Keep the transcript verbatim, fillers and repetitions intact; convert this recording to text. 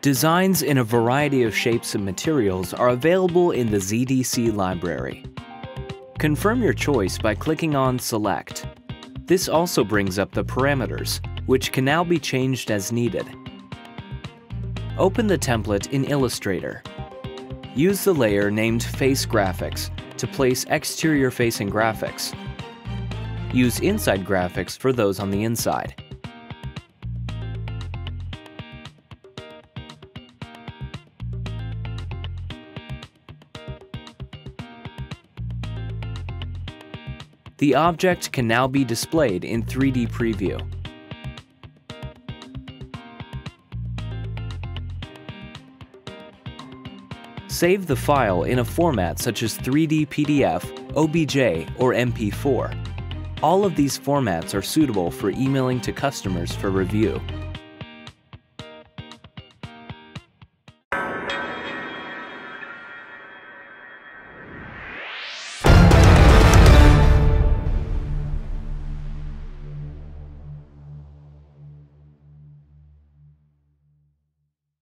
Designs in a variety of shapes and materials are available in the Z D C library. Confirm your choice by clicking on Select. This also brings up the parameters, which can now be changed as needed. Open the template in Illustrator. Use the layer named Face Graphics to place exterior-facing graphics. Use inside graphics for those on the inside. The object can now be displayed in three D preview. Save the file in a format such as three D P D F, O B J, or M P four. All of these formats are suitable for emailing to customers for review.